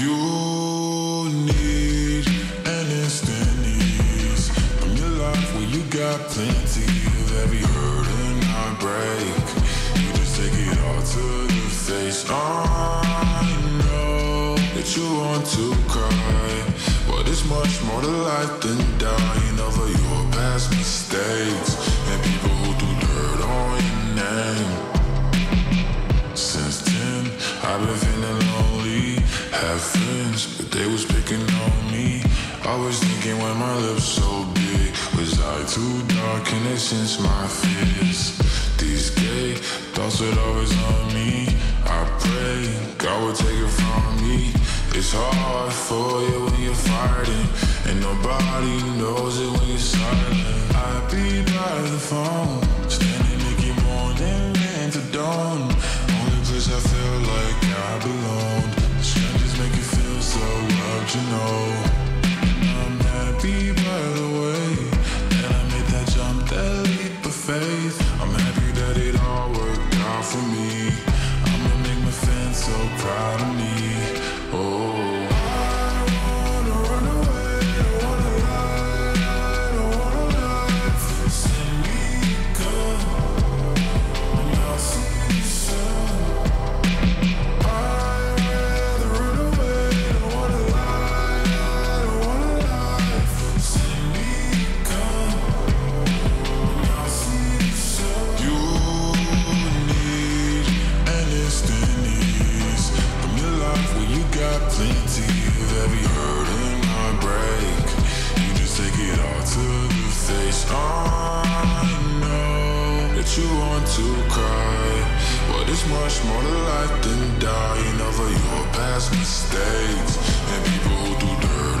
You need anything. I'm your life where you got plenty of every hurt and heartbreak. You just take it all to your face. I know that you want to cry, but it's much more to life than dying over your past mistakes and people who do dirt on your name. Since 10, I've been feeling lonely. Have friends, but they was picking on me. I was thinking why my lips so big. Was I too dark and they sensed my fears? These gay thoughts were always on me. I pray God would take it from me. It's hard for you when you're fighting, and nobody knows it when you're silent. I'd be by the phone, standing naked morning into dawn. Only place I feel like I belong. Strangers make you feel so loved, you know. I'm happy by the way that I made that jump, that leap of faith. I'm happy that it all worked out for me. I'ma make my fans so proud of me. Oh, you want to cry, but it's much more to life than dying over your past mistakes and people who do dirt.